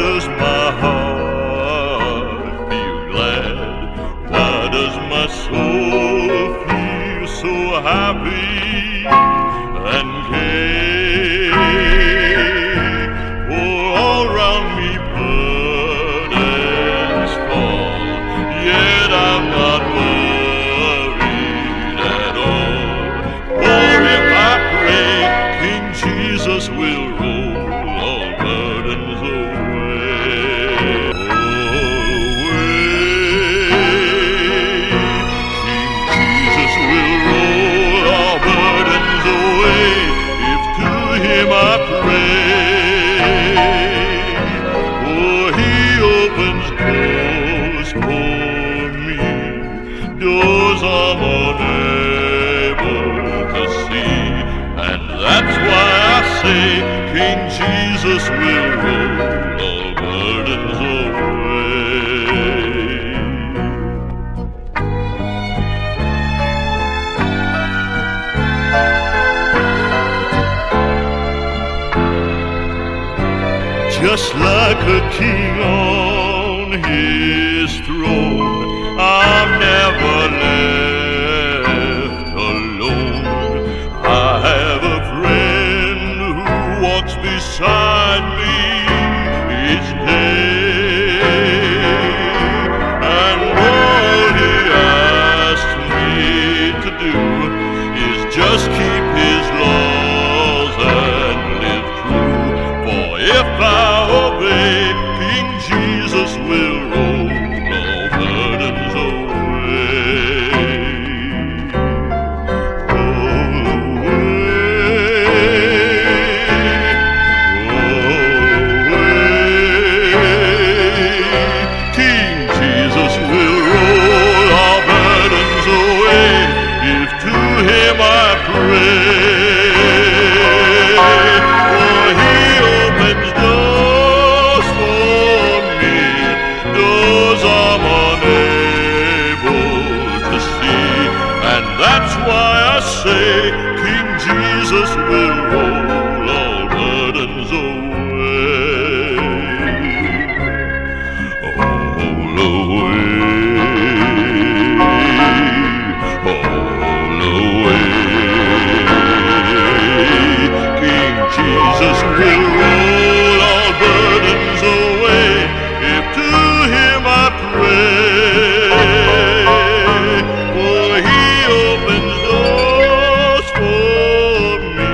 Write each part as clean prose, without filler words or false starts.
does my heart feel glad? Why does my soul feel so happy and gay? For all round me burdens fall, yet I'm not worried at all. For if I pray, King Jesus will roll all burdens away. King Jesus will roll all burdens away if to him I pray. For he opens doors for me, doors I'm unable to see. And that's why I say King Jesus will roll all burdens away. Just like a king on his throne, I'm never left alone. I have a friend who walks beside me each day, and all he asks me to do is just keep his laws and live true. For if I obey, King Jesus will roll all burdens away. King Jesus will roll our burdens away if to him I pray. For he opens doors for me, doors I'm unable to see. And that's why I say King Jesus will roll all burdens away. All away, all away. King Jesus will roll all burdens away if to him I pray. For he opens doors for me,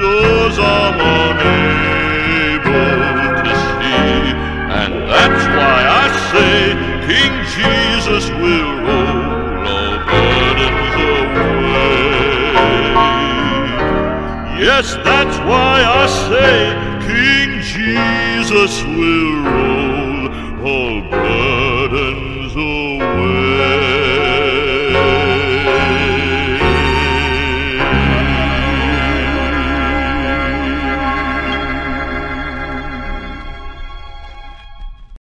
doors I'm unable to see. And that's why I say King Jesus will roll all burdens away. Yes, that's why I say King Jesus will roll all burdens away.